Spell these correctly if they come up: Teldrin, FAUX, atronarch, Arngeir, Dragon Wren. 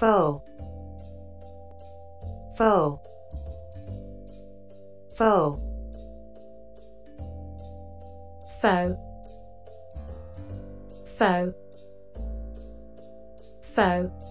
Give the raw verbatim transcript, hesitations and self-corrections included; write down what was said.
Faux, faux, faux, faux, faux, faux.